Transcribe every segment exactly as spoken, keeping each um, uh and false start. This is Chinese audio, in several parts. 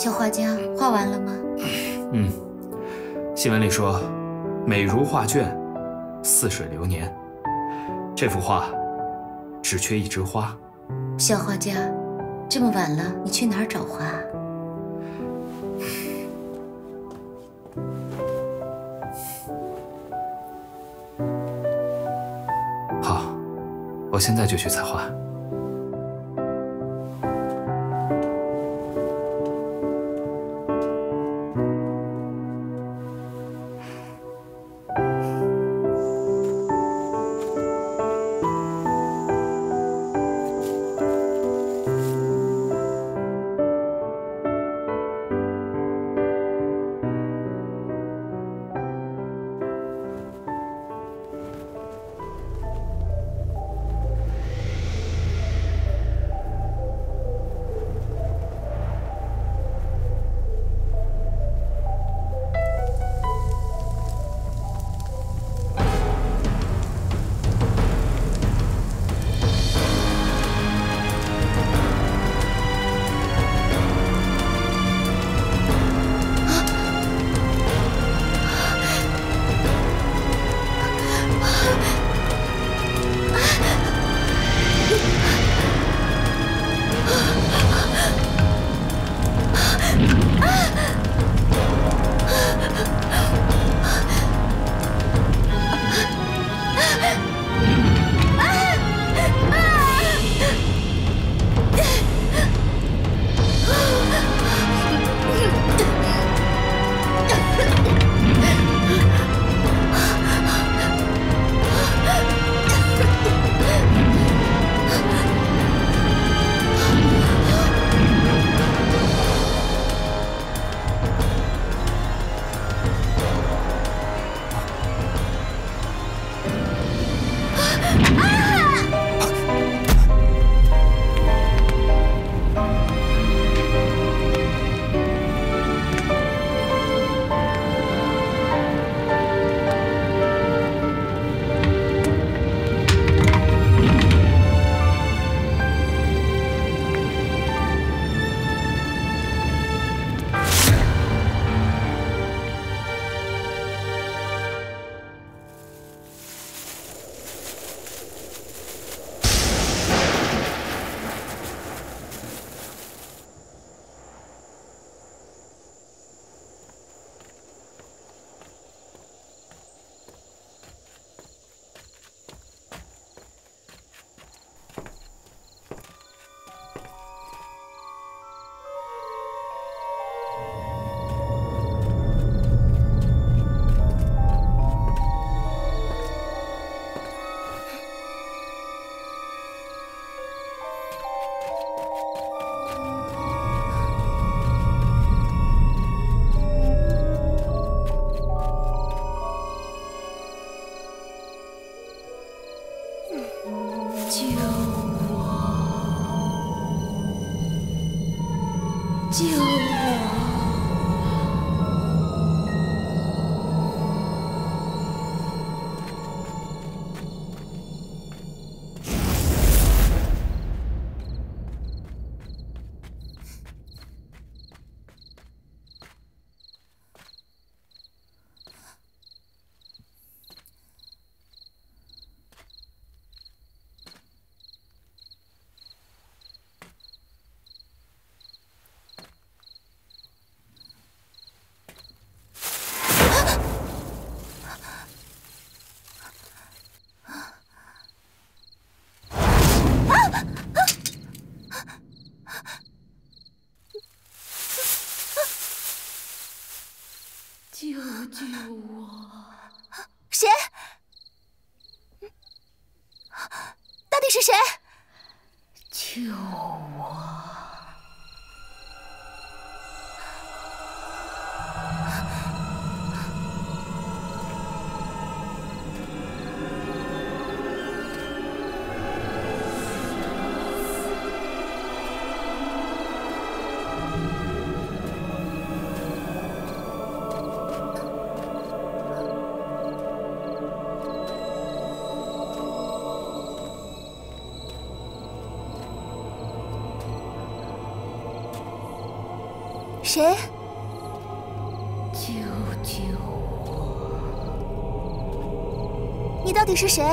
小画家画完了吗？嗯，新闻里说，美如画卷，似水流年。这幅画只缺一枝花。小画家，这么晚了，你去哪儿找花？ 我现在就去采花。谁？救救我！你到底是谁？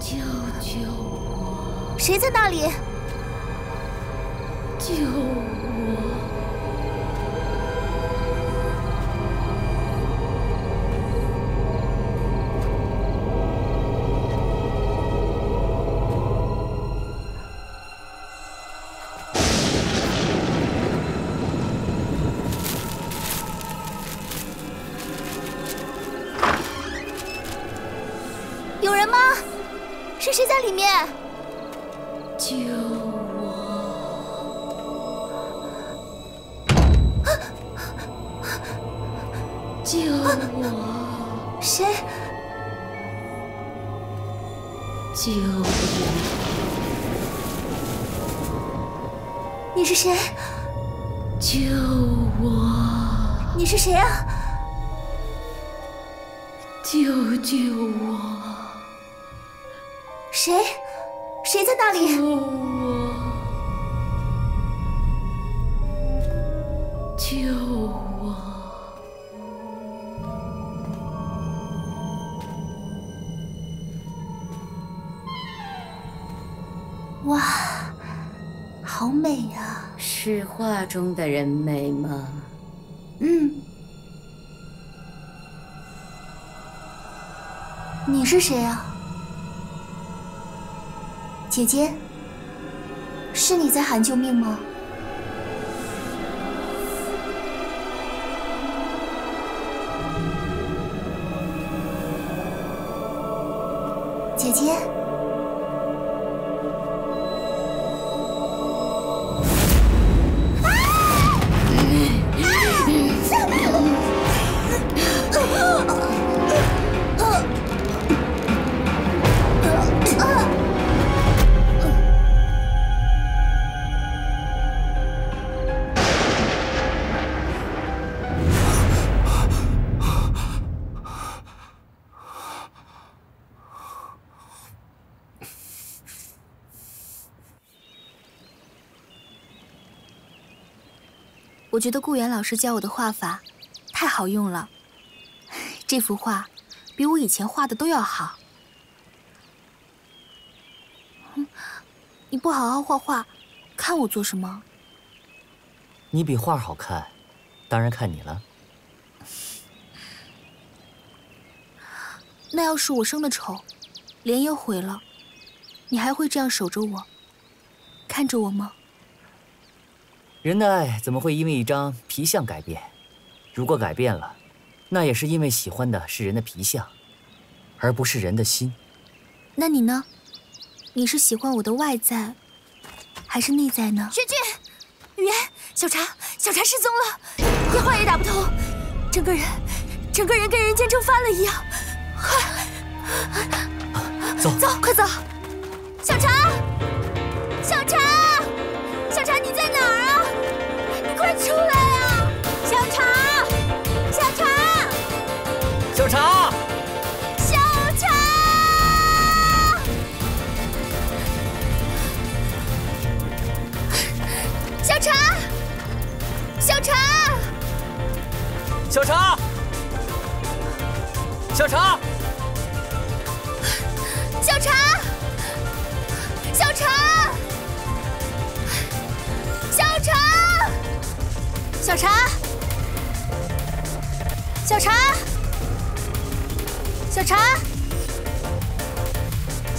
救救我！谁在那里？救我！ 是谁在里面？救我！救我！谁？救我！你是谁？救我！你是谁啊？救救我！ 谁？谁在那里？救我！救我！哇，好美啊！是画中的人美吗？嗯。你是谁啊？ 姐姐，是你在喊救命吗？姐姐，啊！啊！ 我觉得顾源老师教我的画法太好用了，这幅画比我以前画的都要好。你不好好画画，看我做什么？你比画好看，当然看你了。那要是我生的丑，脸也毁了，你还会这样守着我，看着我吗？ 人的爱怎么会因为一张皮相改变？如果改变了，那也是因为喜欢的是人的皮相，而不是人的心。那你呢？你是喜欢我的外在，还是内在呢？娟娟，雨言，小茶，小茶失踪了，电话也打不通，整个人，整个人跟人间蒸发了一样。快，走，走，快走，小茶，小茶，小茶，你在哪儿啊？ 快出来啊，小茶，小茶，小茶，小茶！小茶，小茶，小茶，小茶，小茶，小茶，小茶。 小茶，小茶，小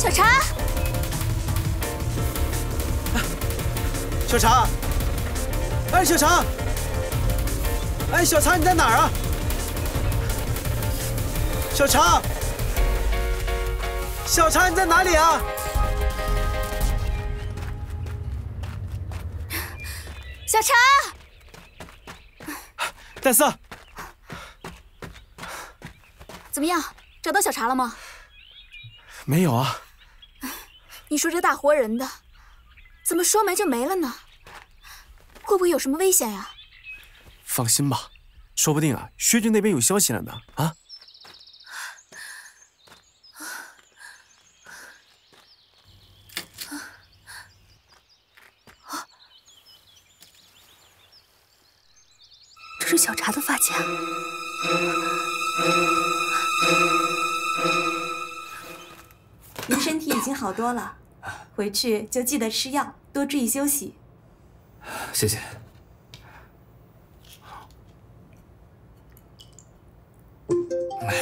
茶，小茶，小茶，哎，小茶，哎，小茶，你在哪儿啊？小茶，小茶，你在哪里啊？小茶。 戴斯，怎么样？找到小茶了吗？没有啊。你说这大活人的，怎么说没就没了呢？会不会有什么危险呀？放心吧，说不定啊，薛军那边有消息了呢。啊！是小茶的发夹。您身体已经好多了，回去就记得吃药，多注意休息。谢谢。哎。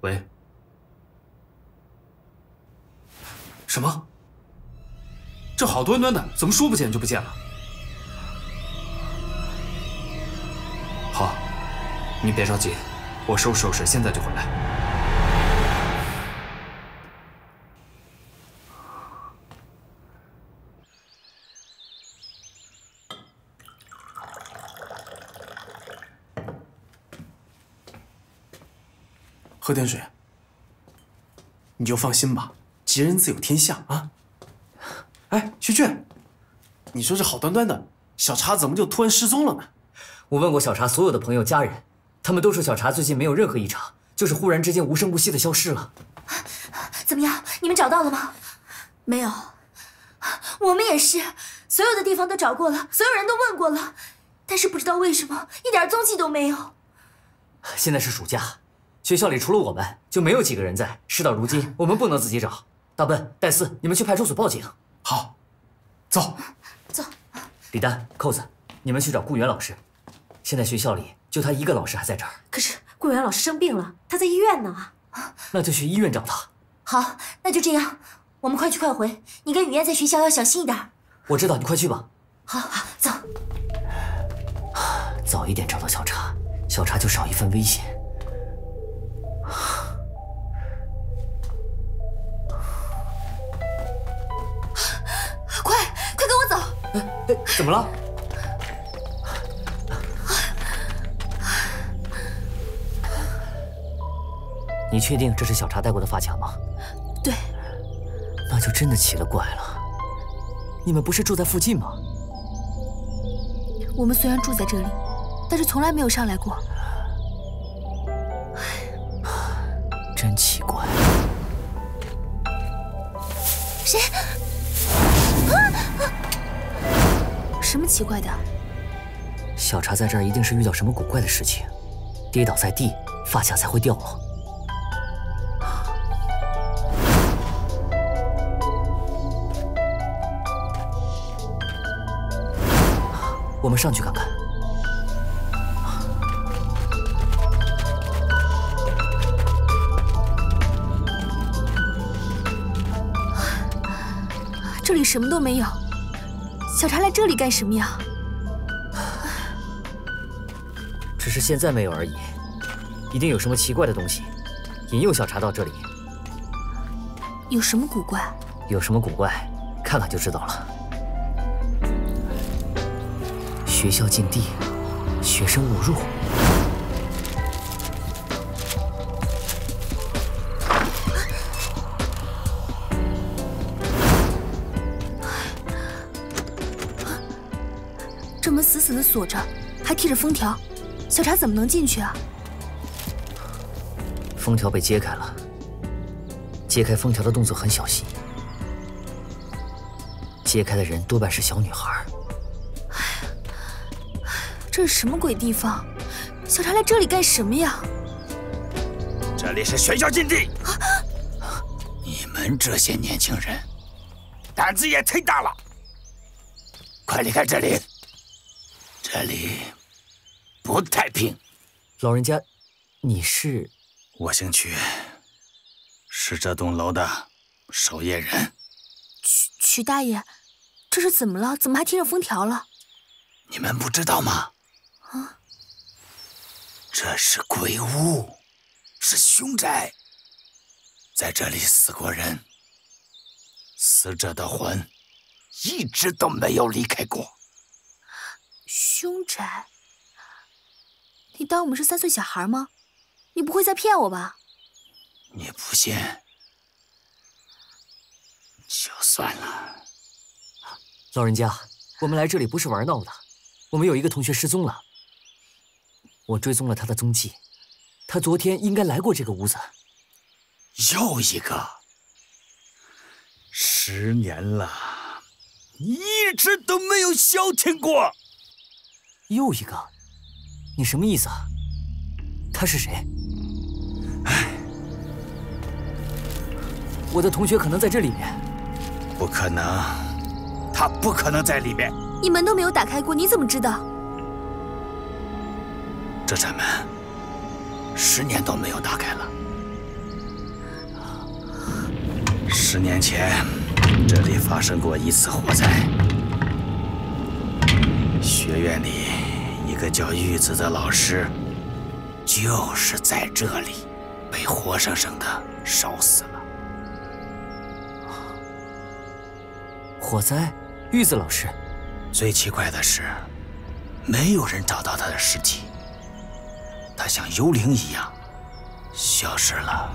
喂，什么？这好端端的，怎么说不见就不见了？好，你别着急，我收拾收拾，现在就回来。喝点水。 你就放心吧，吉人自有天相啊！哎，学俊，你说这好端端的小茶怎么就突然失踪了呢？我问过小茶所有的朋友、家人，他们都说小茶最近没有任何异常，就是忽然之间无声无息的消失了。怎么样，你们找到了吗？没有，我们也是，所有的地方都找过了，所有人都问过了，但是不知道为什么一点踪迹都没有。现在是暑假。 学校里除了我们，就没有几个人在。事到如今，我们不能自己找。大笨、戴斯，你们去派出所报警。好，走，走。李丹、扣子，你们去找顾源老师。现在学校里就他一个老师还在这儿。可是顾源老师生病了，他在医院呢。那就去医院找他。好，那就这样。我们快去快回。你跟雨燕在学校要小心一点。我知道，你快去吧。好，好，走。早一点找到小茶，小茶就少一份危险。 快快跟我走！哎哎，怎么了？你确定这是小茶戴过的发卡吗？对。那就真的奇了怪了。你们不是住在附近吗？我们虽然住在这里，但是从来没有上来过。 真奇怪，谁？什么奇怪的？小茶在这儿一定是遇到什么古怪的事情，跌倒在地，发卡才会掉落。我们上去看看。 这里什么都没有，小茶来这里干什么呀？只是现在没有而已，一定有什么奇怪的东西引诱小茶到这里。有什么古怪？有什么古怪？看看就知道了。学校禁地，学生误入。 死死的锁着，还贴着封条，小茶怎么能进去啊？封条被揭开了，揭开封条的动作很小心，揭开的人多半是小女孩。哎，这是什么鬼地方？小茶来这里干什么呀？这里是学校禁地，啊、你们这些年轻人胆子也忒大了，快离开这里！ 这里不太平，老人家，你是？我姓曲，是这栋楼的守夜人。曲曲大爷，这是怎么了？怎么还贴着封条了？你们不知道吗？啊，这是鬼屋，是凶宅，在这里死过人，死者的魂一直都没有离开过。 凶宅？你当我们是三岁小孩吗？你不会在骗我吧？你不信，就算了。老人家，我们来这里不是玩闹的。我们有一个同学失踪了，我追踪了他的踪迹，他昨天应该来过这个屋子。又一个，十年了，你一直都没有消停过。又一个，你什么意思啊？他是谁？哎，我的同学可能在这里面。不可能，他不可能在里面。你门都没有打开过，你怎么知道？这扇门十年都没有打开了。 十年前，这里发生过一次火灾。学院里一个叫玉子的老师，就是在这里被活生生的烧死了。火灾，玉子老师。最奇怪的是，没有人找到他的尸体。他像幽灵一样，消失了。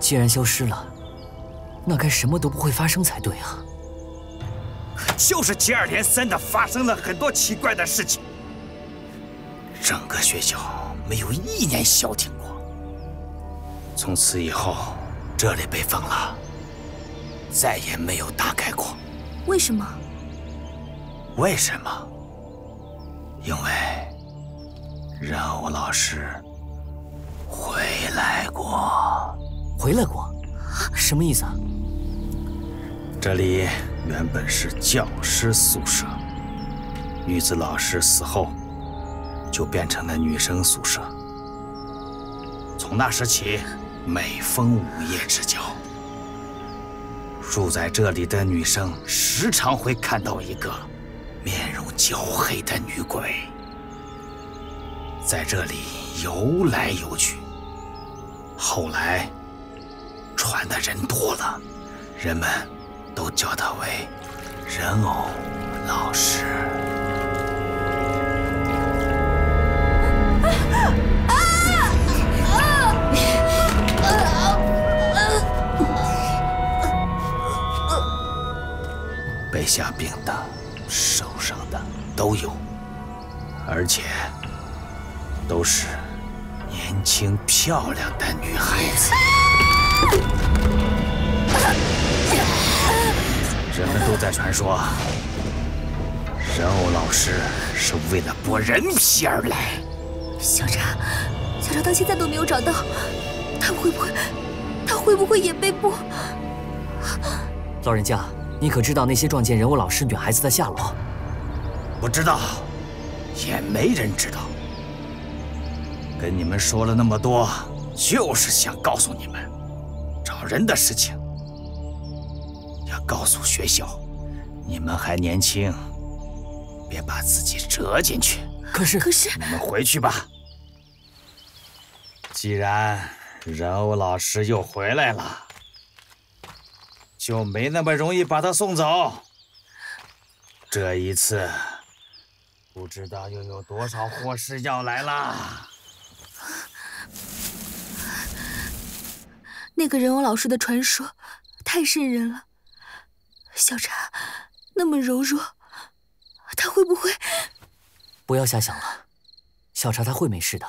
既然消失了，那该什么都不会发生才对啊！就是接二连三的发生了很多奇怪的事情，整个学校没有一年消停过。从此以后，这里被封了，再也没有打开过。为什么？为什么？因为任务老师回来过。 回来过，什么意思啊？这里原本是教师宿舍，玉子老师死后，就变成了女生宿舍。从那时起，每逢午夜之交，住在这里的女生时常会看到一个面容焦黑的女鬼，在这里游来游去。后来。 传的人多了，人们都叫他为人偶老师。被吓病的、受伤的都有，而且都是年轻漂亮的女孩子。 人们都在传说，人偶老师是为了剥人皮而来。小查，小查到现在都没有找到，他会不会，他会不会也被剥？老人家，你可知道那些撞见人偶老师女孩子的下落？不知道，也没人知道。跟你们说了那么多，就是想告诉你们。 找人的事情，要告诉学校，你们还年轻，别把自己折进去。可是，可是，你们回去吧。既然人偶老师又回来了，就没那么容易把他送走。这一次，不知道又有多少祸事要来了。 那个人偶老师的传说太瘆人了，小茶那么柔弱，他会不会？不要瞎想了，小茶他会没事的。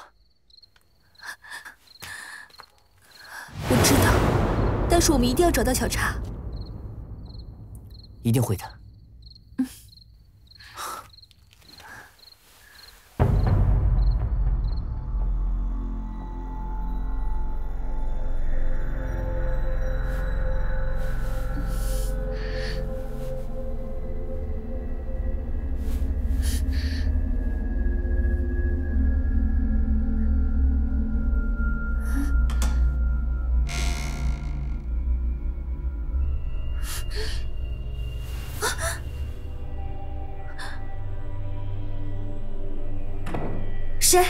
我知道，但是我们一定要找到小茶。一定会的。嗯。谁？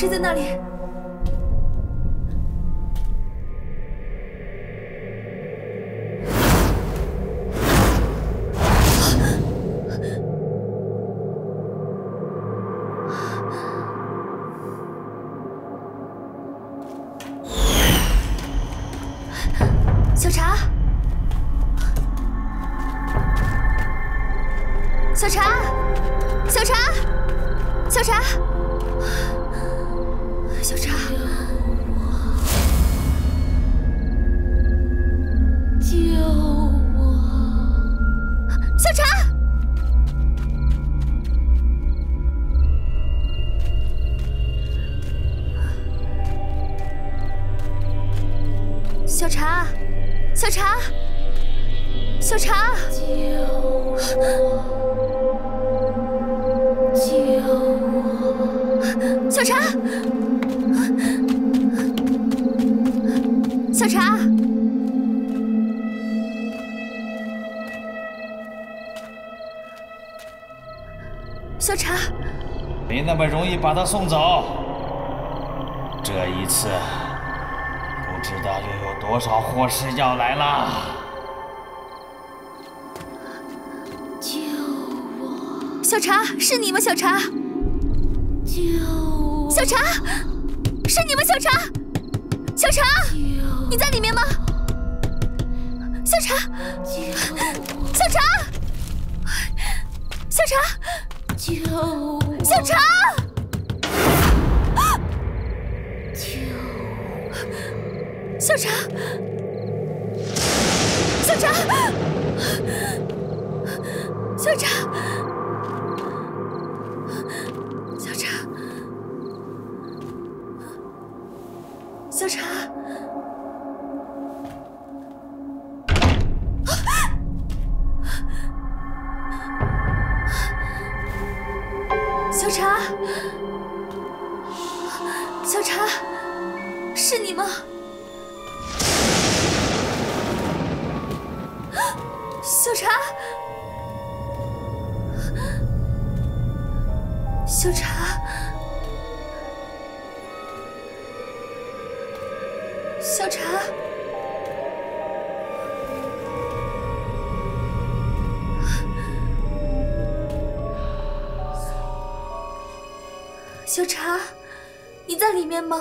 谁在那里？小茶，小茶，小茶，小茶。 小茶，救我！小茶，小茶，小茶，小茶！救我！救我！小茶。 小茶，小茶，没那么容易把他送走。这一次，不知道又有多少祸事要来了。救我！小茶，是你吗？小茶，救我！小茶，是你吗？小茶，小茶。 你在里面吗？小茶，小茶，小茶，小茶，小茶，小茶，小茶。 小茶，小茶，小茶，你在里面吗？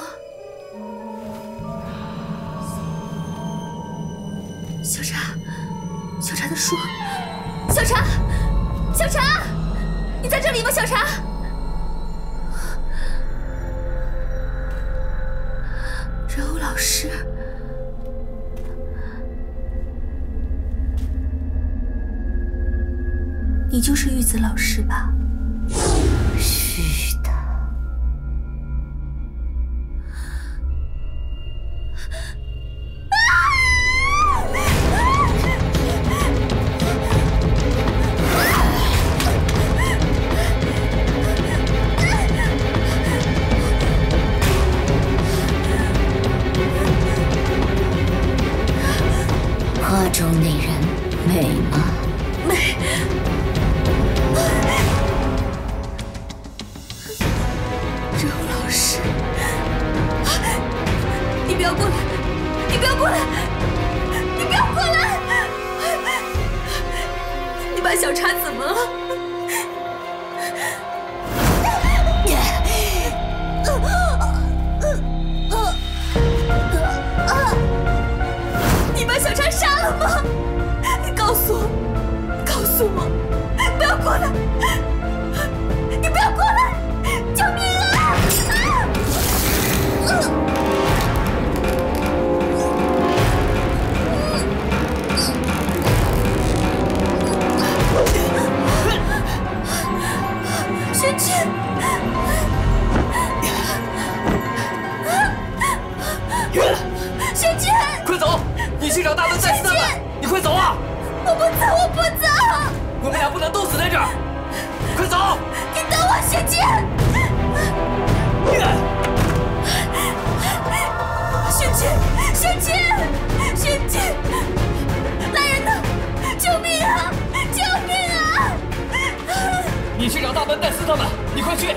小茶，小茶的书，小茶，小茶，你在这里吗？小茶。 是，你就是玉子老师吧？是的。你去找大门戴斯他们，你快去！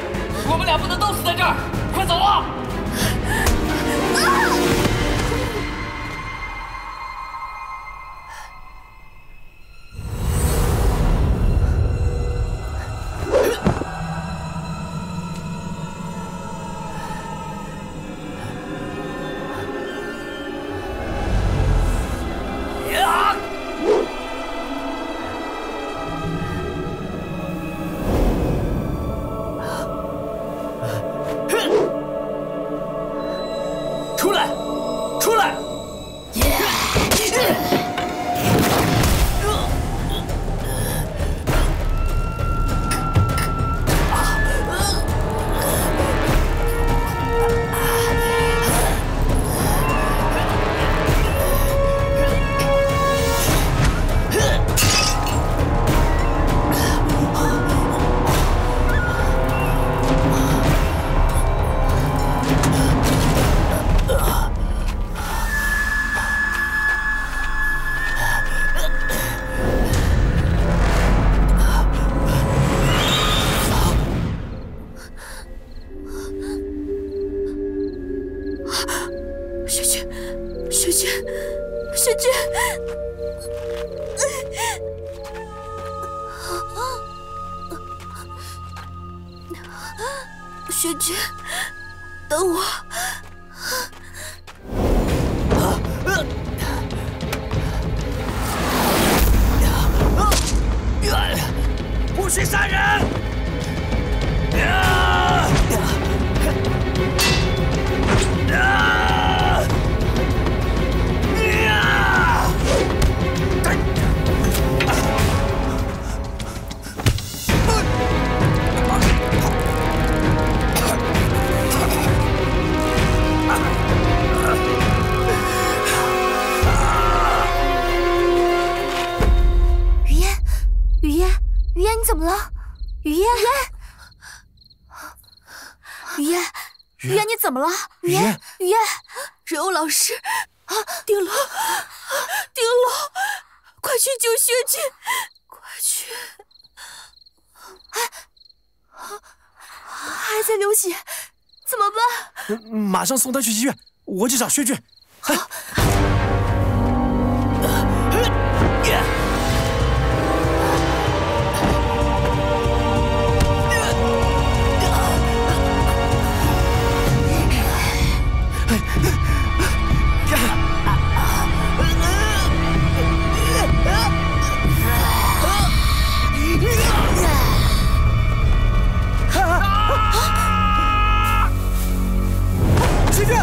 我们俩不能都死在这儿，快走！走啊！雪君，等我。 不许杀人！啊！啊！啊！雨嫣，雨嫣，雨嫣，你怎么了？ 雨嫣，雨嫣，雨嫣，你怎么了？雨嫣，雨嫣，柔老师，啊，丁龙，丁龙，快去救薛君，快去！哎，还在流血，怎么办？马上送他去医院，我去找薛君。哎。啊 雪君，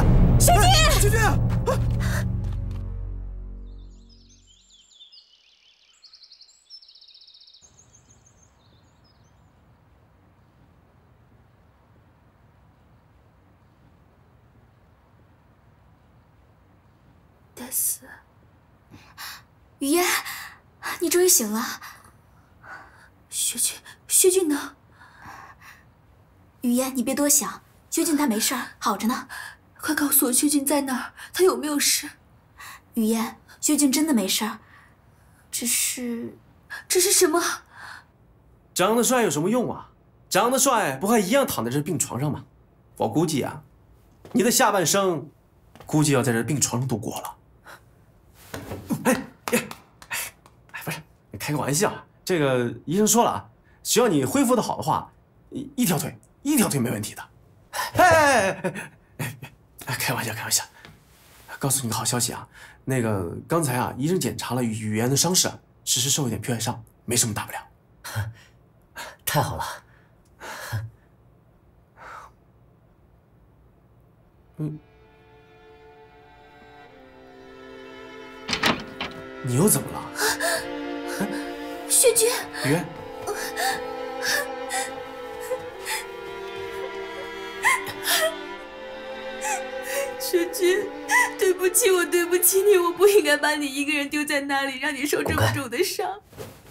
得死！雨嫣，你终于醒了。雪君，薛君呢？雨嫣，你别多想，薛君他没事儿，好着呢。 快告诉我薛君在哪儿，他有没有事？雨嫣，薛君真的没事儿，只是，只是什么？长得帅有什么用啊？长得帅不还一样躺在这病床上吗？我估计啊，你的下半生，估计要在这病床上度过了。哎，哎，哎，不是，开个玩笑，这个医生说了啊，只要你恢复的好的话，一一条腿，一条腿没问题的。哎。 开玩笑，开玩笑。告诉你个好消息啊，那个刚才啊，医生检查了雨嫣的伤势，只是受一点皮外伤，没什么大不了。太好了。嗯，你又怎么了？薛君。雨嫣。雪君，对不起，我对不起你，我不应该把你一个人丢在那里，让你受这么重的伤。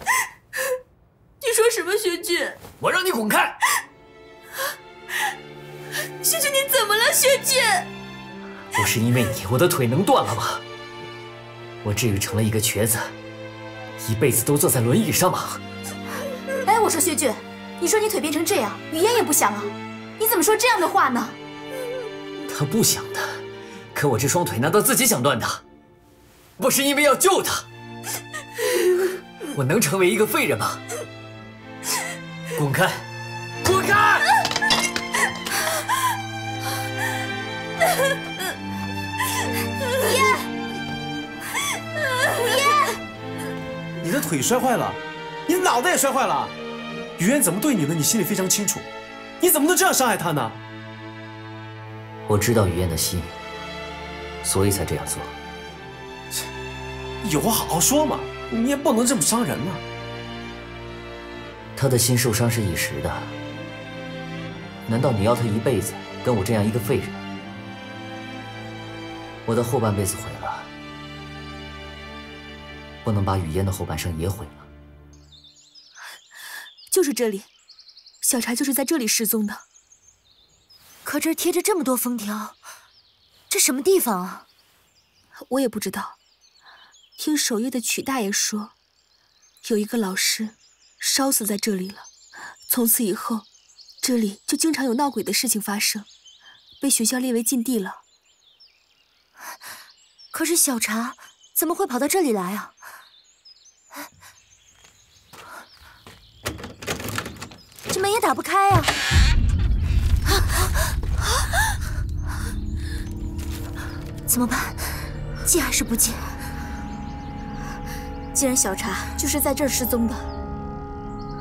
你说什么，雪君？我让你滚开！雪君，你怎么了，雪君？不是因为你，我的腿能断了吗？我至于成了一个瘸子，一辈子都坐在轮椅上吗？哎，我说雪君，你说你腿变成这样，雨嫣也不想啊，你怎么说这样的话呢？他不想的，可我这双腿难道自己想断的？不是因为要救他，我能成为一个废人吗？滚开！滚开！爷，爷，你的腿摔坏了，你的脑袋也摔坏了。雨渊怎么对你的，你心里非常清楚。你怎么能这样伤害他呢？ 我知道雨燕的心，所以才这样做。有话好好说嘛，你也不能这么伤人嘛。他的心受伤是一时的，难道你要他一辈子跟我这样一个废人？我的后半辈子毁了，不能把雨燕的后半生也毁了。就是这里，小柴就是在这里失踪的。 可这儿贴着这么多封条，这什么地方啊？我也不知道。听守夜的曲大爷说，有一个老师烧死在这里了。从此以后，这里就经常有闹鬼的事情发生，被学校列为禁地了。可是小茶怎么会跑到这里来啊？这门也打不开啊！ 怎么办？进还是不进？既然小茶就是在这儿失踪的，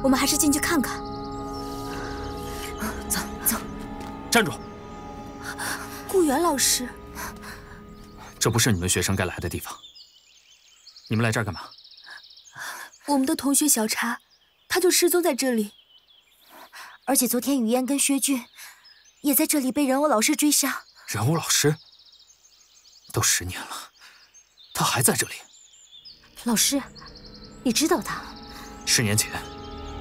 我们还是进去看看。走走，站住！顾源老师，这不是你们学生该来的地方。你们来这儿干嘛？我们的同学小茶，他就失踪在这里，而且昨天雨燕跟薛俊也在这里被人偶老师追杀。人偶老师？ 都十年了，他还在这里。老师，你知道他？十年前，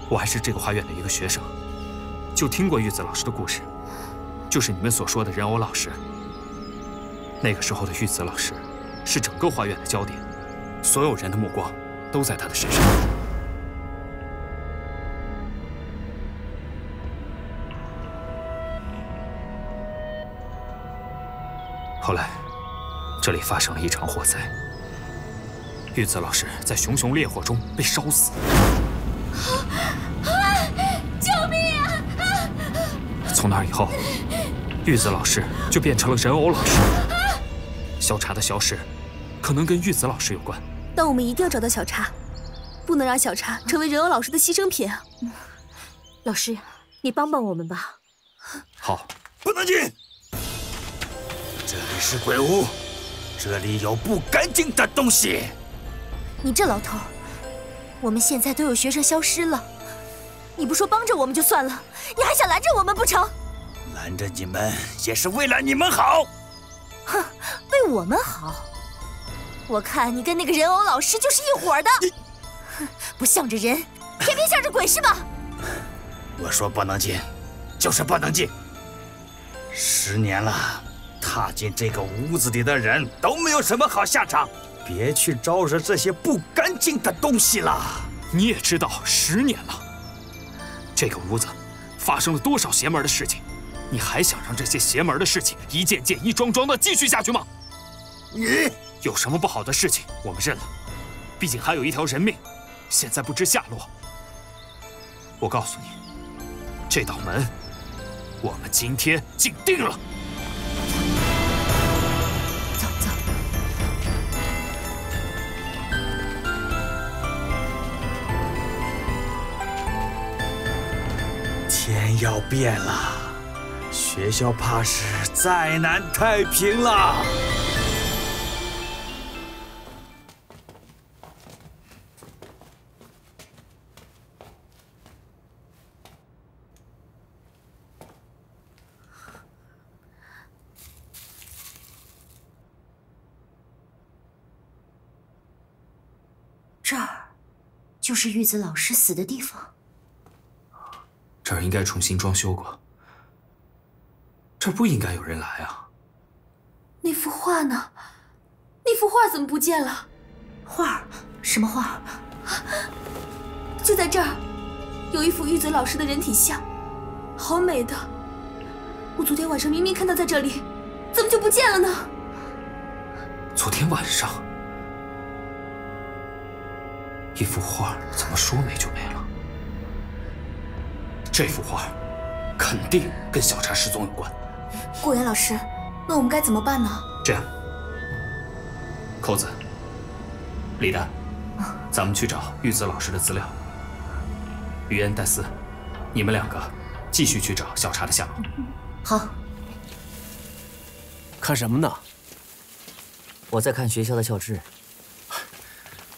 我还是这个花院的一个学生，就听过玉子老师的故事，就是你们所说的人偶老师。那个时候的玉子老师，是整个花院的焦点，所有人的目光都在他的身上。后来。 这里发生了一场火灾，玉子老师在熊熊烈火中被烧死。救命啊！从那以后，玉子老师就变成了人偶老师。小茶的消失，可能跟玉子老师有关。但我们一定要找到小茶，不能让小茶成为人偶老师的牺牲品啊！老师，你帮帮我们吧。好，不能进。这里是鬼屋。 这里有不干净的东西。你这老头，我们现在都有学生消失了，你不说帮着我们就算了，你还想拦着我们不成？拦着你们也是为了你们好。哼，为我们好？我看你跟那个人偶老师就是一伙的。你不像着人，偏偏像着鬼是吧？我说不能进，就是不能进。十年了。 踏进这个屋子里的人都没有什么好下场，别去招惹这些不干净的东西了。你也知道，十年了，这个屋子发生了多少邪门的事情，你还想让这些邪门的事情一件件、一桩桩的继续下去吗？你有什么不好的事情，我们认了，毕竟还有一条人命，现在不知下落。我告诉你，这道门，我们今天禁定了。 天要变了，学校怕是再难太平了。这儿就是玉子老师死的地方。 这儿应该重新装修过，这儿不应该有人来啊。那幅画呢？那幅画怎么不见了？画？什么画？啊、就在这儿，有一幅玉子老师的人体像，好美的。我昨天晚上明明看到在这里，怎么就不见了呢？昨天晚上，一幅画怎么说没就没了？这幅画肯定跟小茶失踪有关。顾源老师，那我们该怎么办呢？这样，扣子，李丹，咱们去找玉子老师的资料。于嫣、戴斯，你们两个继续去找小茶的下落。好。 看什么呢？我在看学校的校志。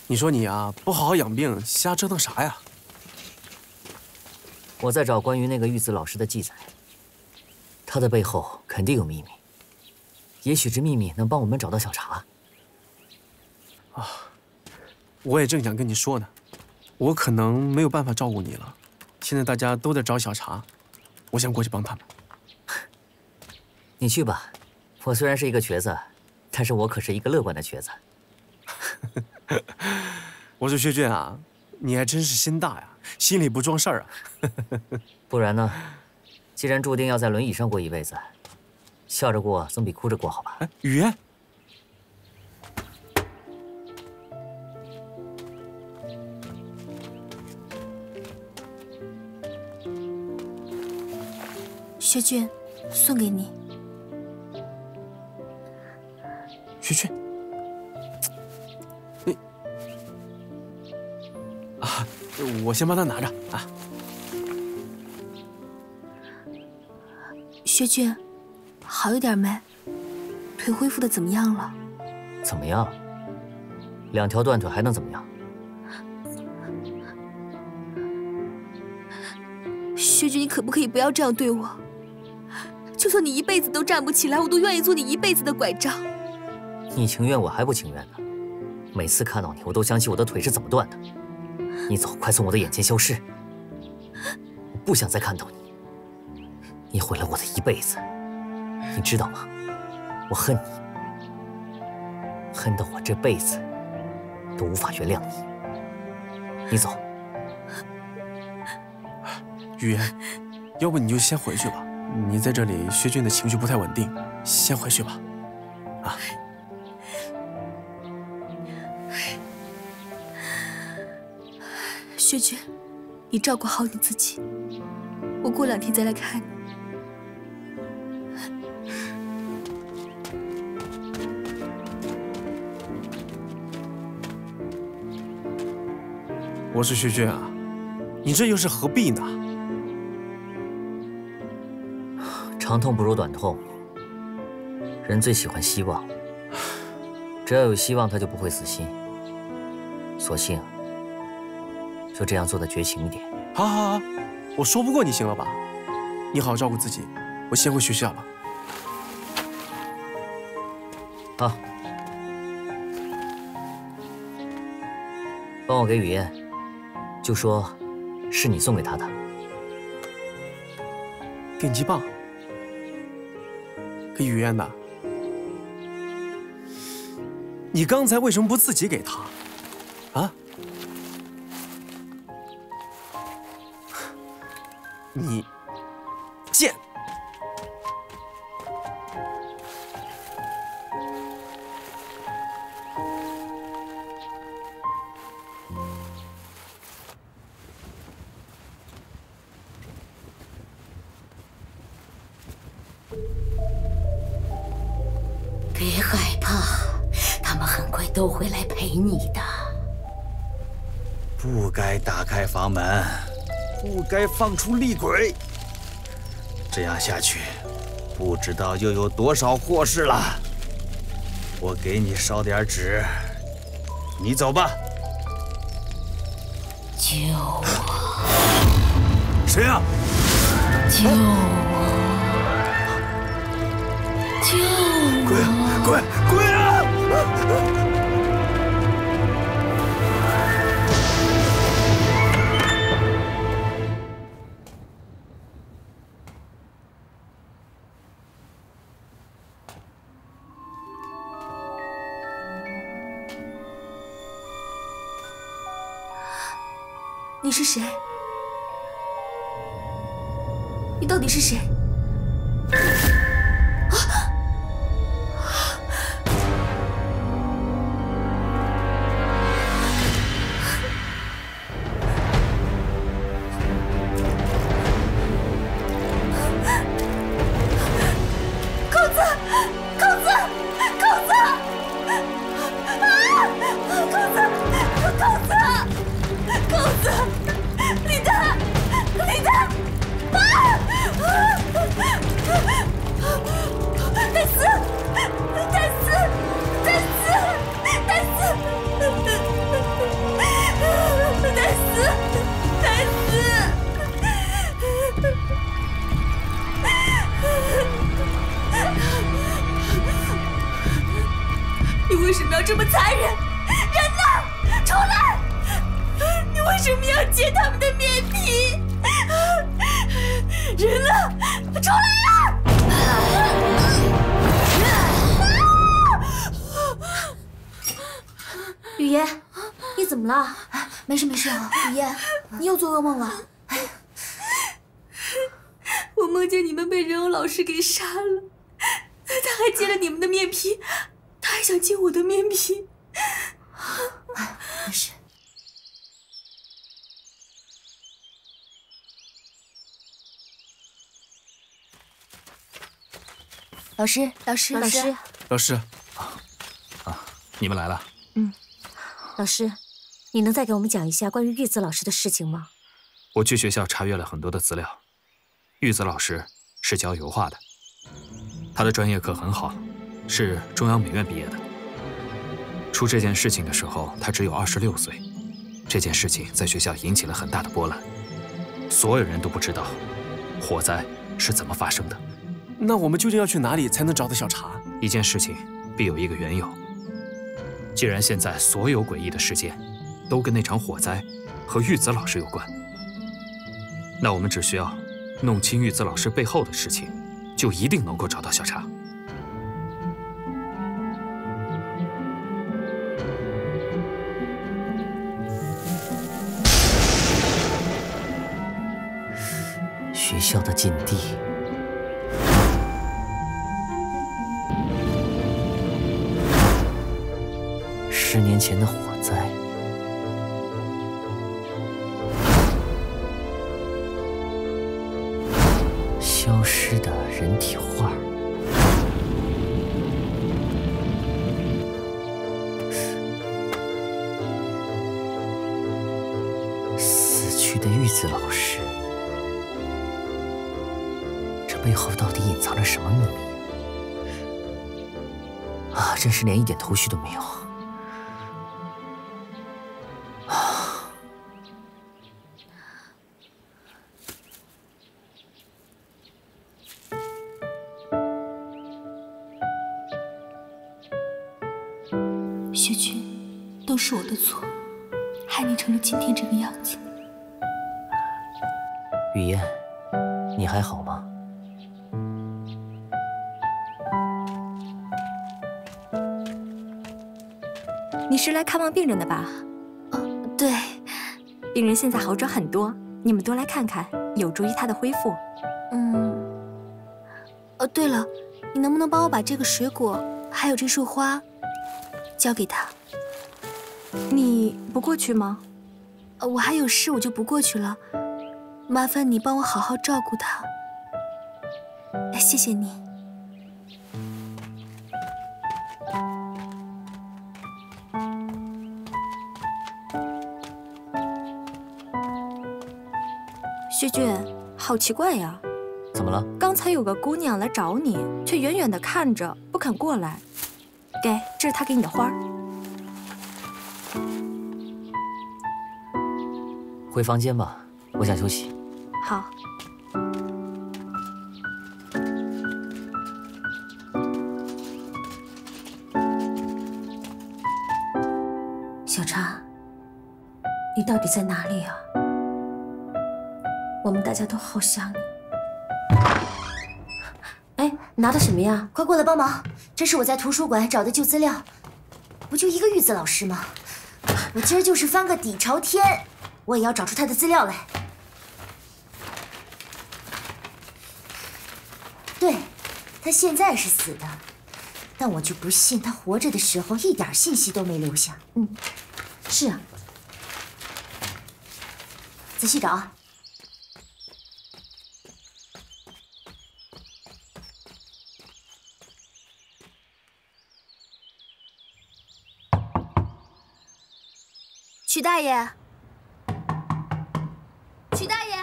你说你啊，不好好养病，瞎折腾啥呀？我在找关于那个玉子老师的记载，他的背后肯定有秘密，也许这秘密能帮我们找到小茶。啊，我也正想跟你说呢，我可能没有办法照顾你了，现在大家都在找小茶，我想过去帮他们。你去吧。 我虽然是一个瘸子，但是我可是一个乐观的瘸子。我说薛俊啊，你还真是心大呀，心里不装事儿啊。不然呢？既然注定要在轮椅上过一辈子，笑着过总比哭着过好吧？哎，雨嫣，薛俊，送给你。 去去，你啊，我先帮他拿着啊。薛俊，好一点没？腿恢复的怎么样了？怎么样？两条断腿还能怎么样？薛俊，你可不可以不要这样对我？就算你一辈子都站不起来，我都愿意做你一辈子的拐杖。 你情愿，我还不情愿呢。每次看到你，我都想起我的腿是怎么断的。你走，快从我的眼前消失！我不想再看到你。你毁了我的一辈子，你知道吗？我恨你，恨到我这辈子都无法原谅你。你走，雨嫣，要不你就先回去吧。你在这里，薛俊的情绪不太稳定，先回去吧。啊。 薛俊，你照顾好你自己，我过两天再来看你。 我说薛俊啊，你这又是何必呢？长痛不如短痛，人最喜欢希望，只要有希望，他就不会死心。索性。 就这样做的绝情一点。好，好，好，我说不过你行了吧？你好好照顾自己，我先回学校了。好，帮我给雨嫣，就说是你送给她的电击棒，给雨嫣的。你刚才为什么不自己给她？啊？ 你贱！别害怕，他们很快都会来陪你的。不该打开房门。 不该放出厉鬼，这样下去，不知道又有多少祸事了。我给你烧点纸，你走吧。救我！谁呀？救我！救我！滚！滚！滚啊！ 你是谁？你到底是谁？啊！你为什么要这么残忍？人呢？出来！你为什么要揭他们的面皮？人呢？出来啊！ 雨爷，你怎么了？没事没事。雨爷，你又做噩梦了？我梦见你们被人偶老师给杀了，他还揭了你们的面皮，他还想揭我的面皮。没事。老师，老师，老师，老师，啊，你们来了。嗯。 老师，你能再给我们讲一下关于玉子老师的事情吗？我去学校查阅了很多的资料，玉子老师是教油画的，他的专业课很好，是中央美院毕业的。出这件事情的时候，他只有二十六岁。这件事情在学校引起了很大的波澜，所有人都不知道火灾是怎么发生的。那我们究竟要去哪里才能找到小茶？一件事情必有一个缘由。 既然现在所有诡异的事件都跟那场火灾和玉子老师有关，那我们只需要弄清玉子老师背后的事情，就一定能够找到小茶。学校的禁地。 十年前的火灾，消失的人体画，死去的玉子老师，这背后到底隐藏着什么秘密啊？啊，真是连一点头绪都没有。 学君，都是我的错，害你成了今天这个样子。雨嫣，你还好吗？你是来看望病人的吧？哦，对，病人现在好转很多，你们多来看看，有助于他的恢复。嗯。哦，对了，你能不能帮我把这个水果，还有这束花？ 交给他，你不过去吗？呃，我还有事，我就不过去了。麻烦你帮我好好照顾他，谢谢你。薛俊，好奇怪呀，怎么了？刚才有个姑娘来找你，却远远的看着，不肯过来。 给，这是他给你的花儿。回房间吧，我想休息。好。小茶，你到底在哪里啊？我们大家都好想你。哎，拿的什么呀？快过来帮忙！ 这是我在图书馆找的旧资料，不就一个玉子老师吗？我今儿就是翻个底朝天，我也要找出他的资料来。对，他现在是死的，但我就不信他活着的时候一点信息都没留下。嗯，是啊，仔细找啊。 曲大爷，曲大爷，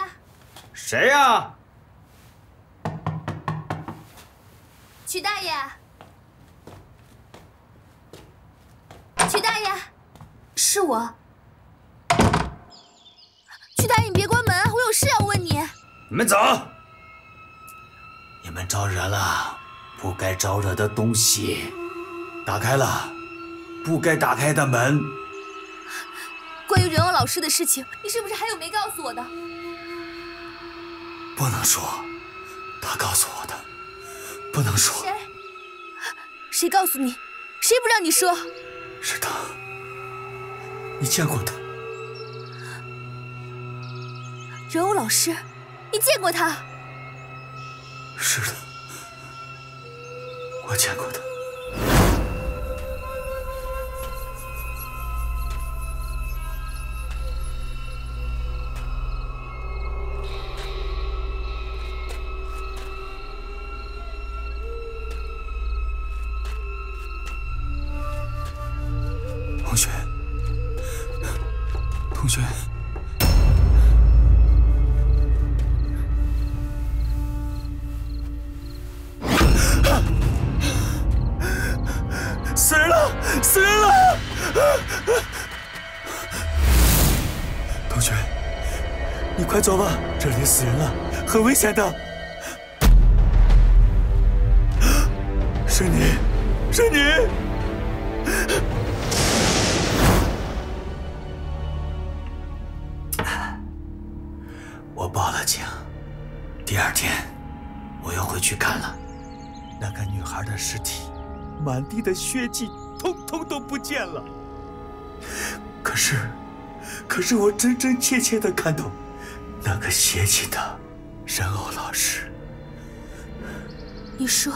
谁呀？曲大爷，曲大爷，是我。曲大爷，你别关门，我有事要问你。你们走！你们招惹了不该招惹的东西，打开了不该打开的门。关于任欧老师的事情，你是不是还有没告诉我的？不能说，他告诉我的，不能说。谁？谁告诉你？谁不让你说？是他，你见过他？任欧老师，你见过他？是的，我见过他。 快走吧，这里死人了，很危险的。是你，是你！我报了警，第二天我又回去看了，那个女孩的尸体，满地的血迹，通通都不见了。可是，可是我真真切切的看到。 那个邪气的人偶老师，你说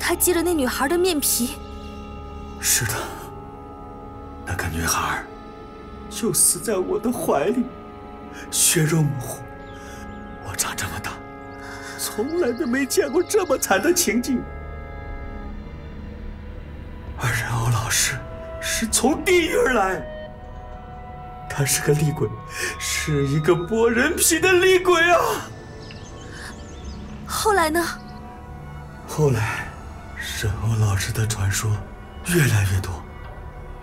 他揭了那女孩的面皮？是的，那个女孩就死在我的怀里，血肉模糊。我长这么大，从来都没见过这么惨的情景。而人偶老师是从地狱而来。 他是个厉鬼，是一个剥人皮的厉鬼啊！后来呢？后来，沈欧老师的传说越来越多，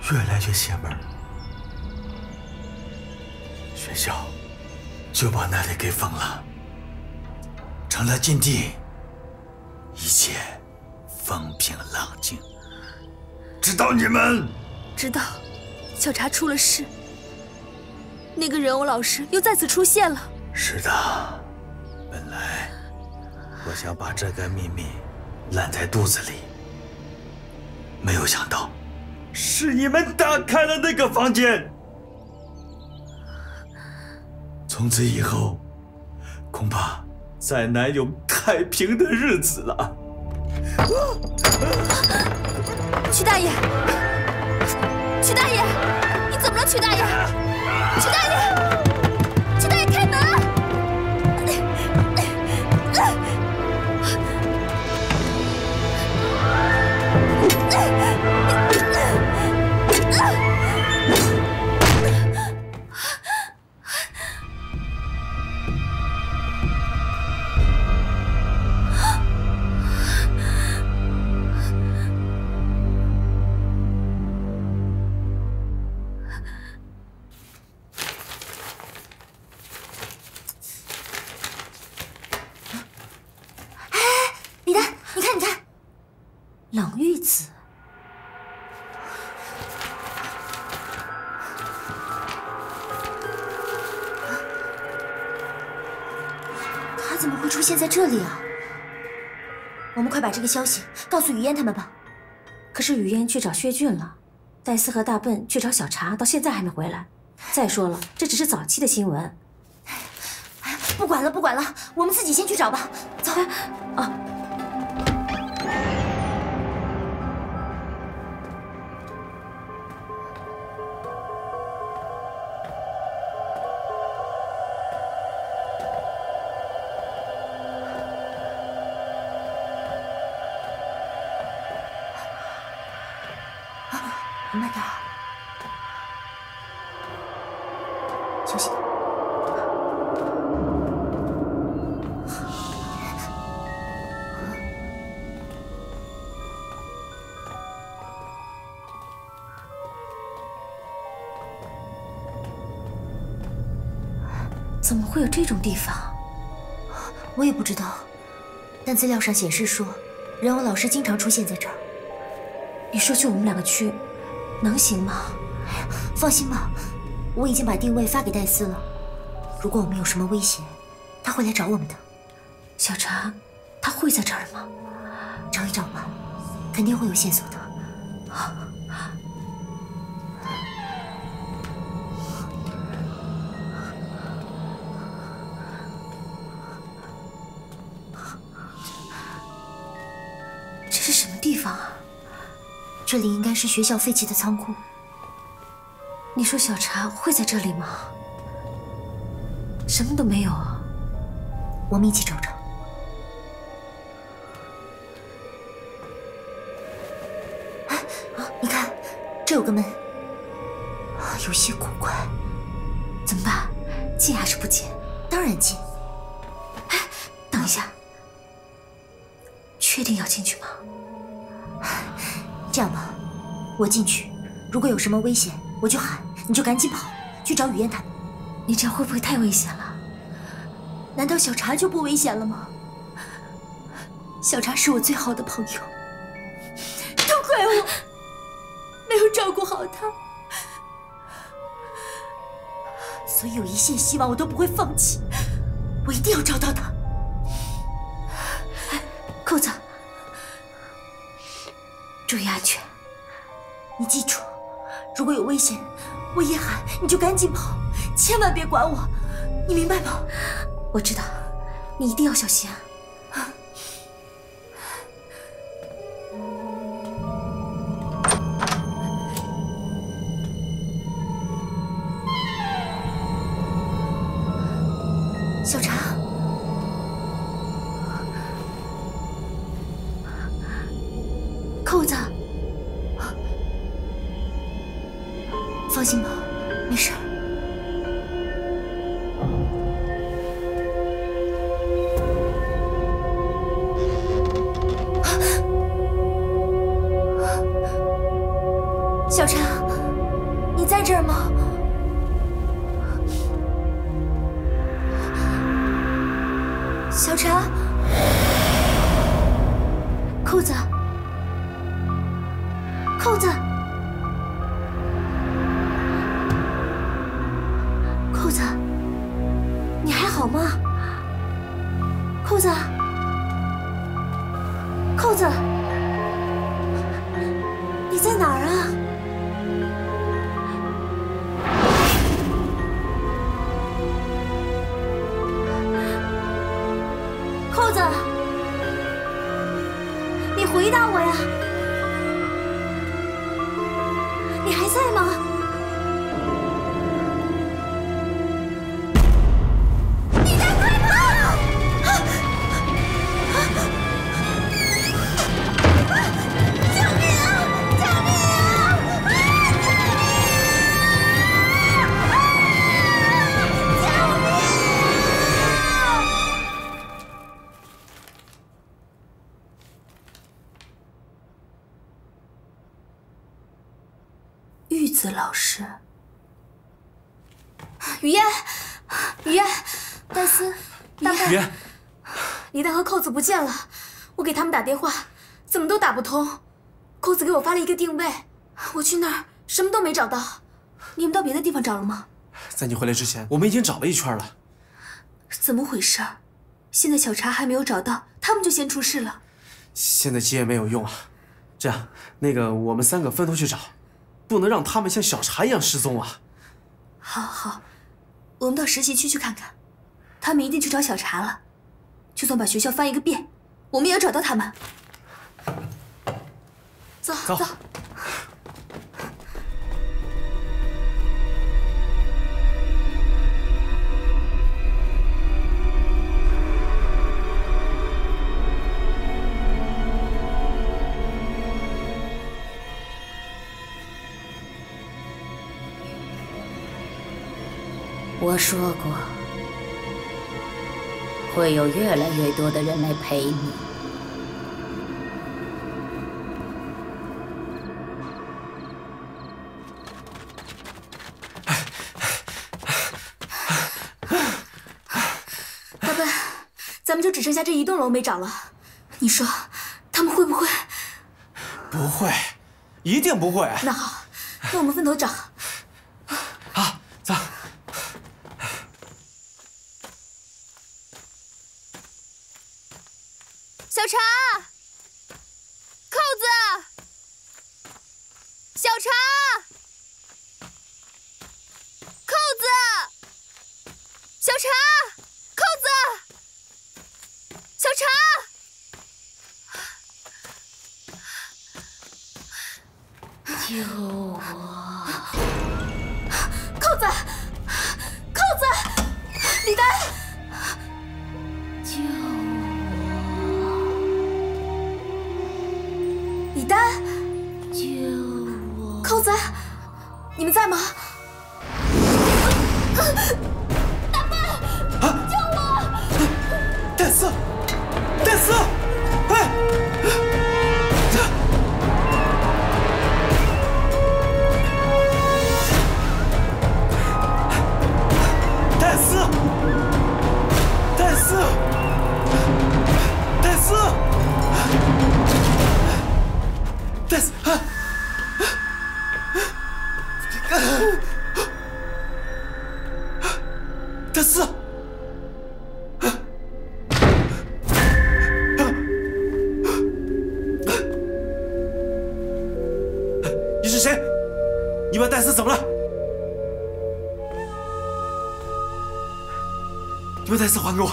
越来越邪门。学校就把那里给封了，成了禁地，一切风平浪静。直到你们，直到小茶出了事。 那个人偶老师又再次出现了。是的，本来我想把这个秘密烂在肚子里，没有想到是你们打开了那个房间。从此以后，恐怕再难有太平的日子了。曲大爷，曲大爷，你怎么了，曲大爷？ 曲大爷，曲大爷，开门！这个消息告诉雨嫣他们吧。可是雨嫣去找薛俊了，戴斯和大笨去找小茶，到现在还没回来。再说了，这只是早期的新闻。哎，不管了，不管了，我们自己先去找吧。走啊！慢点，休息。怎么会有这种地方？我也不知道，但资料上显示说，人偶老师经常出现在这儿。你说就我们两个去，能行吗？放心吧，我已经把定位发给戴斯了。如果我们有什么危险，他会来找我们的。小茶，他会在这儿吗？找一找吧，肯定会有线索的。好。 这是什么地方啊？这里应该是学校废弃的仓库。你说小茶会在这里吗？什么都没有啊！我们一起找找。哎，啊，你看，这有个门，啊，有些古怪。怎么办？进还是不进？当然进。哎，等一下，确定要进去吗？ 这样吧，我进去，如果有什么危险，我就喊，你就赶紧跑去找雨燕他们。你这样会不会太危险了？难道小茶就不危险了吗？小茶是我最好的朋友，都怪我没有照顾好他，所以有一线希望我都不会放弃，我一定要找到他。哎，扣子。 注意安全，你记住，如果有危险，我一喊你就赶紧跑，千万别管我，你明白吗？我知道，你一定要小心啊。 老师，雨燕，雨燕，戴斯，大概，雨燕，李诞和扣子不见了，我给他们打电话，怎么都打不通。扣子给我发了一个定位，我去那儿什么都没找到。你们到别的地方找了吗？在你回来之前，我们已经找了一圈了。怎么回事？现在小茶还没有找到，他们就先出事了。现在急也没有用啊。这样，那个我们三个分头去找。 不能让他们像小茶一样失踪啊！好，好，我们到实习区去看看，他们一定去找小茶了。就算把学校翻一个遍，我们也要找到他们。走，走。走 我说过，会有越来越多的人来陪你。大奔，咱们就只剩下这一栋楼没找了。你说，他们会不会？不会，一定不会。那好，那我们分头找。好，走。小茶，扣子，小茶。 小茶，扣子，小茶，救我！扣子，扣子，李丹，救我！李丹，救我！扣子，你们在吗？啊啊 戴斯，哎，戴斯，戴斯，戴斯，戴斯，啊！戴斯。 你把戴斯怎么了？你把戴斯还给我，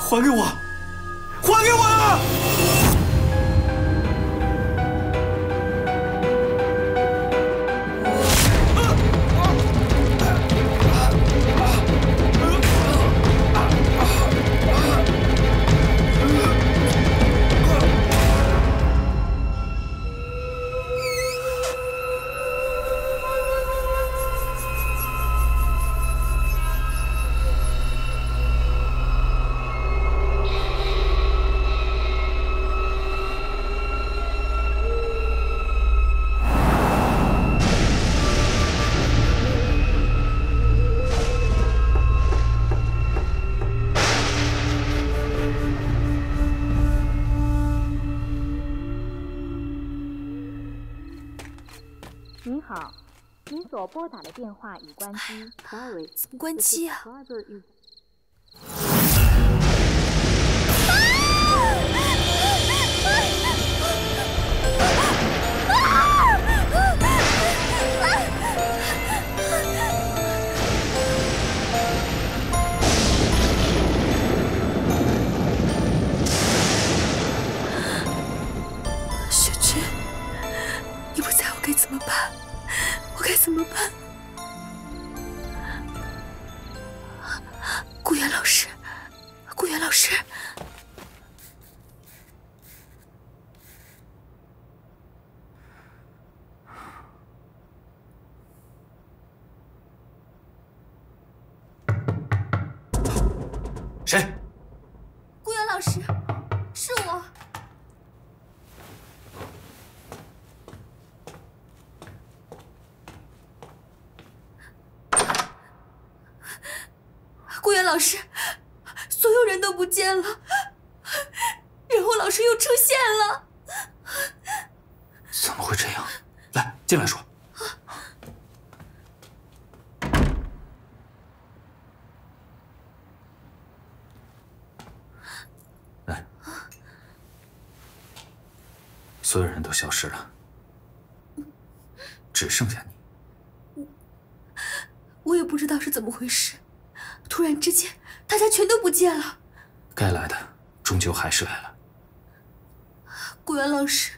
还给我，还给我啊！拨打的电话已关机。Sorry， 关机啊！啊！雪芝，你不在我该怎么办？ 我该怎么办？顾源老师，顾源老师，谁？顾源老师，是我。 顾源老师，所有人都不见了，然后老师又出现了，怎么会这样？来，进来说。来，所有人都消失了，只剩下你。我也不知道是怎么回事。 突然之间，大家全都不见了。该来的终究还是来了。顾源老师，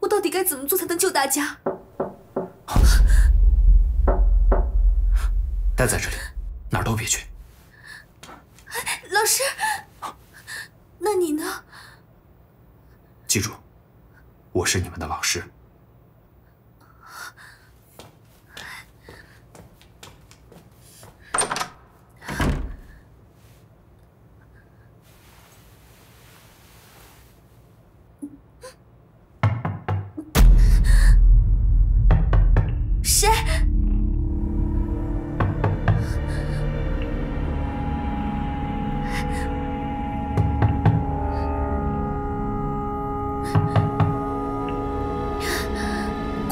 我到底该怎么做才能救大家？待在这里，哪儿都别去。老师，那你呢？记住，我是你们的老师。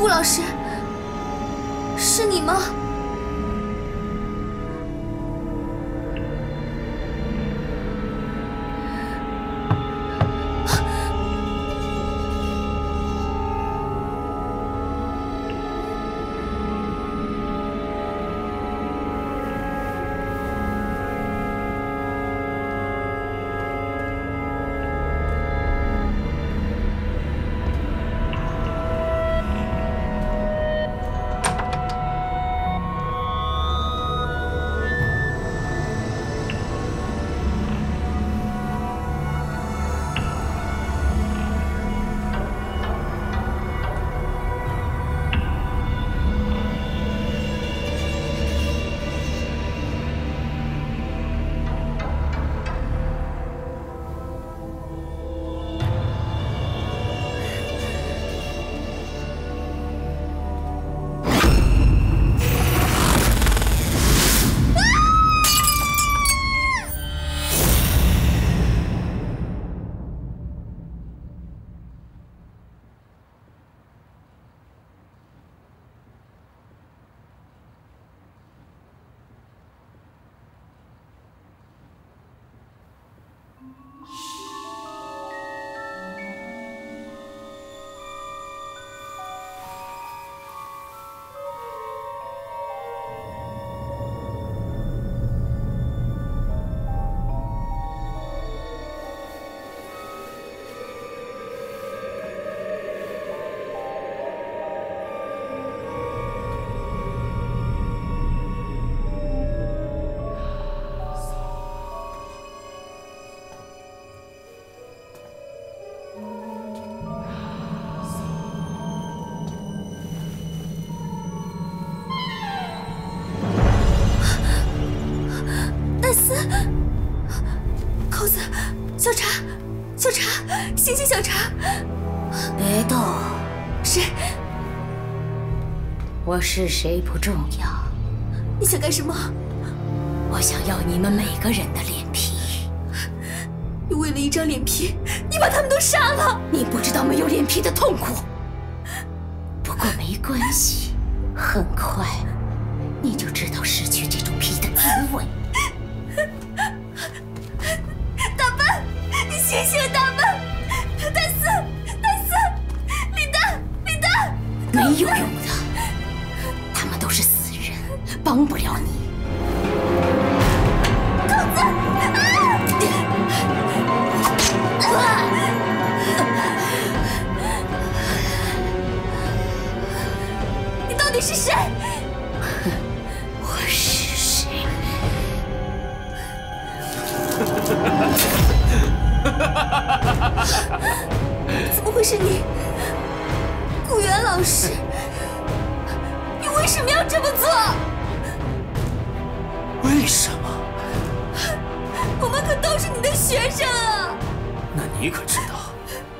顾老师，是你吗？醒醒，小茶！别动！谁？我是谁不重要。你想干什么？我想要你们每个人的脸皮。你为了一张脸皮，你把他们都杀了！你不知道没有脸皮的痛苦。不过没关系，很快你就知道失去这种皮的滋味。大奔，你醒醒，大奔！ 丹斯，丹斯，李丹，李丹，没有用的，他们都是死人，帮不了你。兔子，啊！你到底是谁？我是谁？怎么会是你，顾源老师？你为什么要这么做？为什么？我们可都是你的学生啊！那你可知道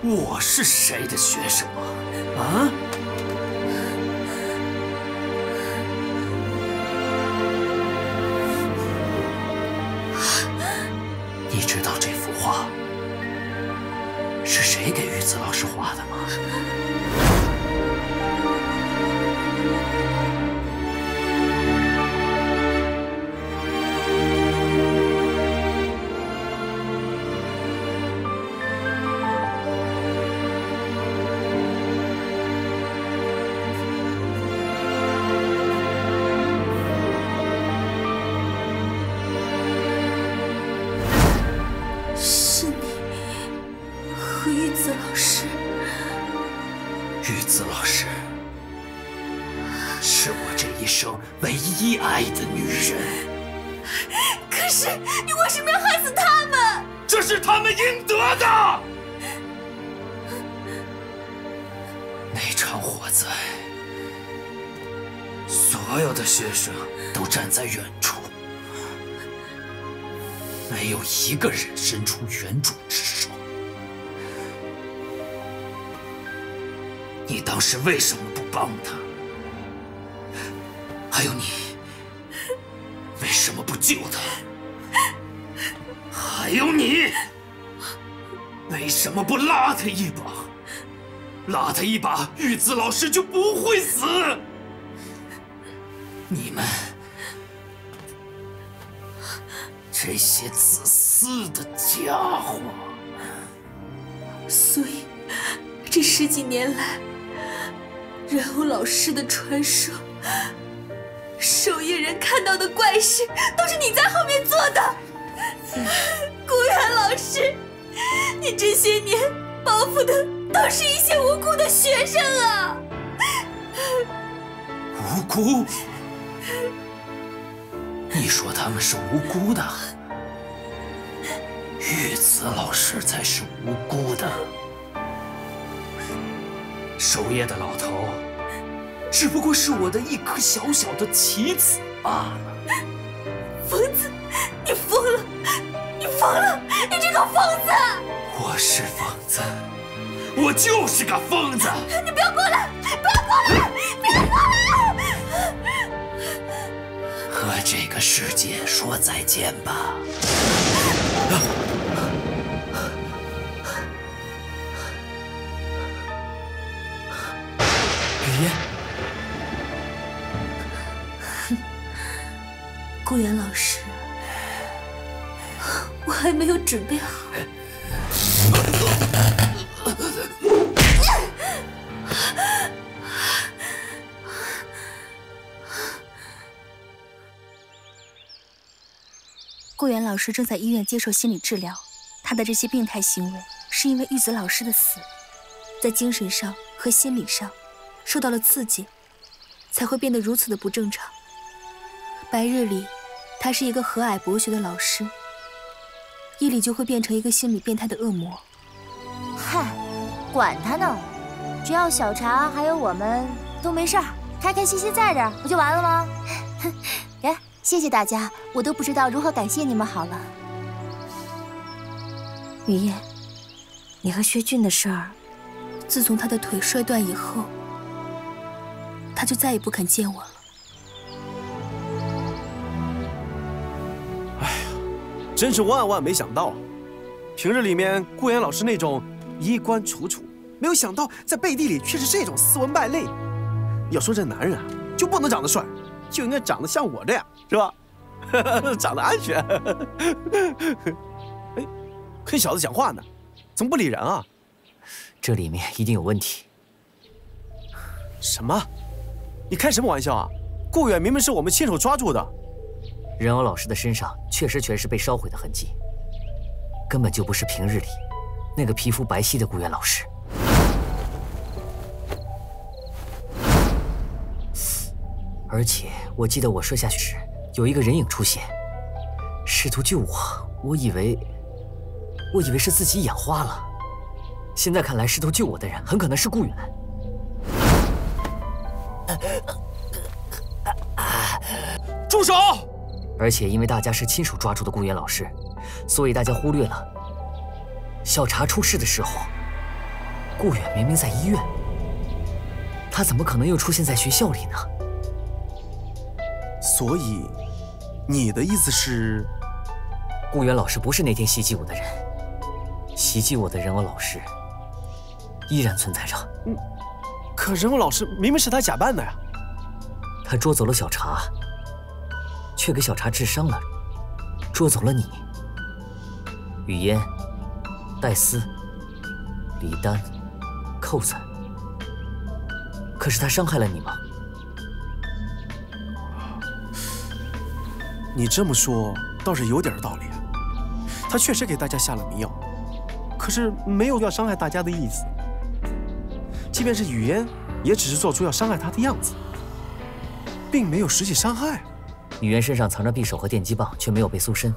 我是谁的学生吗？啊？ 一个人伸出援助之手，你当时为什么不帮他？还有你，为什么不救他？还有你，为什么不拉他一把？拉他一把，玉子老师就不会死。你们这些自私的家伙！所以，这十几年来，然后老师的传说，守夜人看到的怪事，都是你在后面做的。顾源老师，你这些年报复的。 都是一些无辜的学生啊！无辜？你说他们是无辜的？玉子老师才是无辜的。守夜的老头，只不过是我的一颗小小的棋子罢了。疯子，你疯了！你疯了！你这个疯子！我是疯子。 我就是个疯子！你不要过来！不要过来！别过来！和这个世界说再见吧！雨嫣，顾源老师，我还没有准备好。 顾源老师正在医院接受心理治疗，他的这些病态行为是因为玉子老师的死，在精神上和心理上受到了刺激，才会变得如此的不正常。白日里，他是一个和蔼博学的老师，夜里就会变成一个心理变态的恶魔。嗨，管他呢，只要小茶还有我们都没事儿，开开心心在这儿不就完了吗？哎。 谢谢大家，我都不知道如何感谢你们好了。雨嫣，你和薛俊的事儿，自从他的腿摔断以后，他就再也不肯见我了。哎呀，真是万万没想到啊！平日里面顾源老师那种衣冠楚楚，没有想到在背地里却是这种斯文败类。要说这男人啊，就不能长得帅。 就应该长得像我这样，是吧？长得安全。哎，跟小子讲话呢，怎么不理人啊？这里面一定有问题。什么？你开什么玩笑啊？顾远明明是我们亲手抓住的。人偶老师的身上确实全是被烧毁的痕迹，根本就不是平日里那个皮肤白皙的顾远老师。 而且我记得我摔下去时有一个人影出现，试图救我。我以为，我以为是自己眼花了。现在看来，试图救我的人很可能是顾远。住手！而且因为大家是亲手抓住的顾源老师，所以大家忽略了小茶出事的时候，顾远明明在医院，他怎么可能又出现在学校里呢？ 所以，你的意思是，顾源老师不是那天袭击我的人，袭击我的人偶老师依然存在着。嗯，可人偶老师明明是他假扮的呀。他捉走了小茶，却给小茶治伤了，捉走了你、雨嫣、戴思、李丹、扣子。可是他伤害了你吗？ 你这么说倒是有点道理啊，他确实给大家下了迷药，可是没有要伤害大家的意思。即便是雨嫣，也只是做出要伤害他的样子，并没有实际伤害。雨嫣身上藏着匕首和电击棒，却没有被搜身。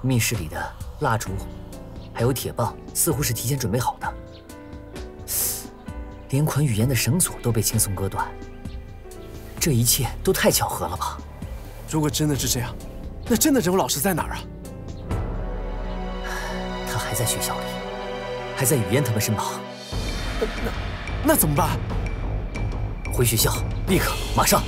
密室里的蜡烛，还有铁棒，似乎是提前准备好的。连捆雨嫣的绳索都被轻松割断，这一切都太巧合了吧？ 如果真的是这样，那真的人物老师在哪儿啊？他还在学校里，还在雨嫣他们身旁。那那那怎么办？回学校，立刻，马上！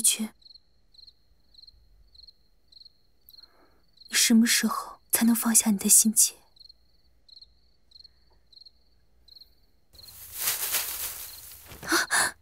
缺缺，你什么时候才能放下你的心结？啊啊！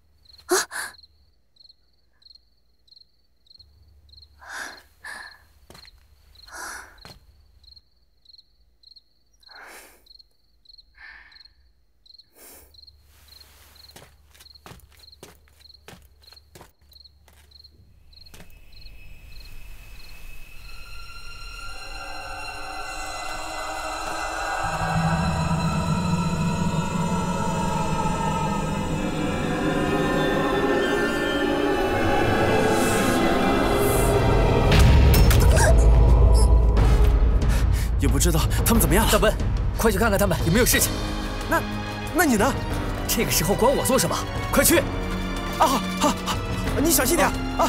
不知道他们怎么样了？大奔，快去看看他们有没有事情。那，那你呢？这个时候管我做什么？快去！啊，好，好，好，你小心点啊！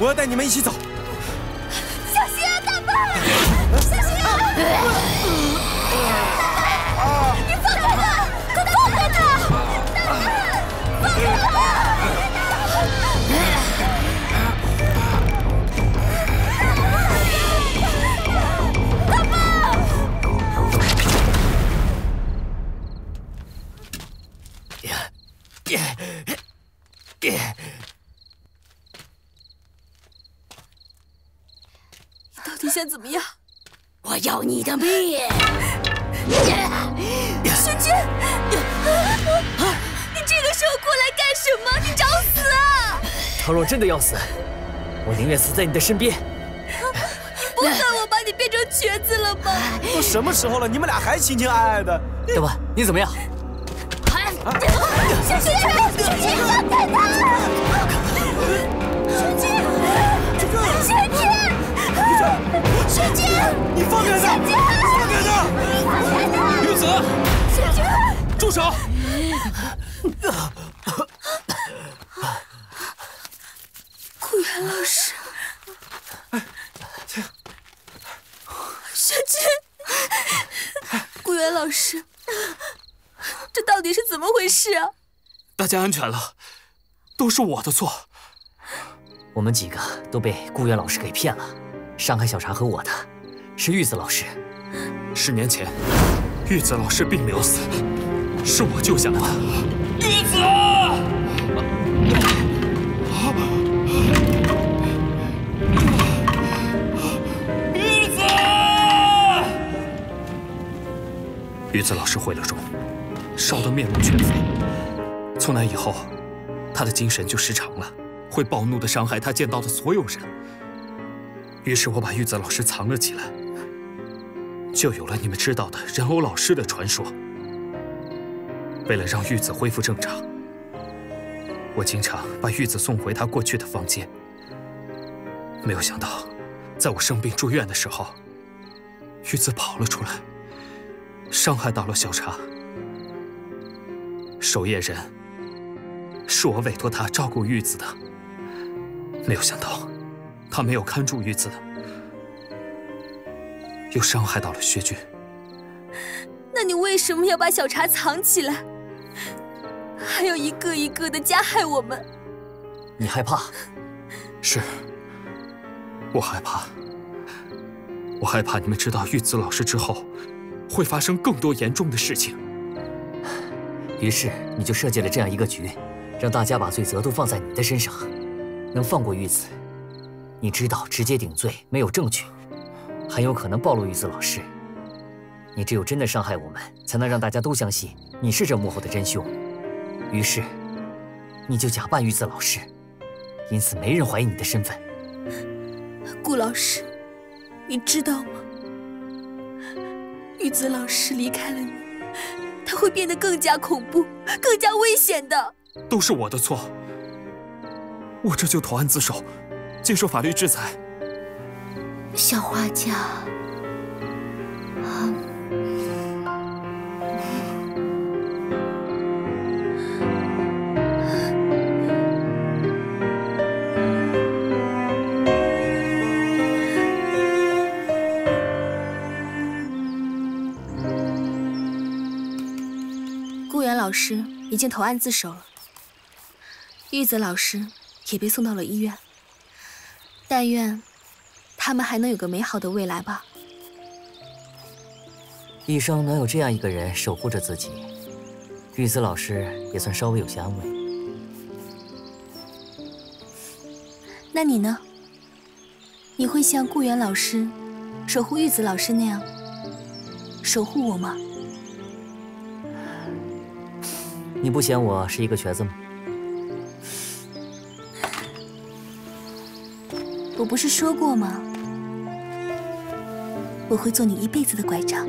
我要带你们一起走。小心啊，大笨！小心啊！大笨，你放开他！快放开他！大笨，放开他！大笨！呀呀呀！ 想怎么样？我要你的命！玄君，你这个时候过来干什么？你找死啊！倘若真的要死，我宁愿死在你的身边。你不恨我把你变成瘸子了吗？都什么时候了，你们俩还情情爱爱的？大伯，你怎么样？玄君，玄君，放开他！玄君，玄君。 玄君，你放开他！放开他！玉子，玄君，住手！顾源老师，玄君，顾源老师，这到底是怎么回事啊？大家安全了，都是我的错。我们几个都被顾源老师给骗了。 伤害小茶和我的，是玉子老师。十年前，玉子老师并没有死，是我救下了他。玉子，玉子，玉子老师毁了容，烧得面目全非。从那以后，他的精神就失常了，会暴怒地伤害他见到的所有人。 于是我把玉子老师藏了起来，就有了你们知道的人偶老师的传说。为了让玉子恢复正常，我经常把玉子送回她过去的房间。没有想到，在我生病住院的时候，玉子跑了出来，伤害到了小茶。守夜人是我委托他照顾玉子的，没有想到。 他没有看住玉子，又伤害到了薛君。那你为什么要把小茶藏起来？还有一个一个的加害我们。你害怕？是，我害怕。我害怕你们知道玉子老师之后，会发生更多严重的事情。于是你就设计了这样一个局，让大家把罪责都放在你的身上，能放过玉子。 你知道直接顶罪没有证据，很有可能暴露玉子老师。你只有真的伤害我们，才能让大家都相信你是这幕后的真凶。于是，你就假扮玉子老师，因此没人怀疑你的身份。顾老师，你知道吗？玉子老师离开了你，他会变得更加恐怖、更加危险的。都是我的错，我这就投案自首，接受法律制裁。小花家，啊。 老师已经投案自首了，玉子老师也被送到了医院。但愿他们还能有个美好的未来吧。一生能有这样一个人守护着自己，玉子老师也算稍微有些安慰。那你呢？你会像顾源老师守护玉子老师那样守护我吗？ 你不嫌我是一个瘸子吗？我不是说过吗？我会做你一辈子的拐杖。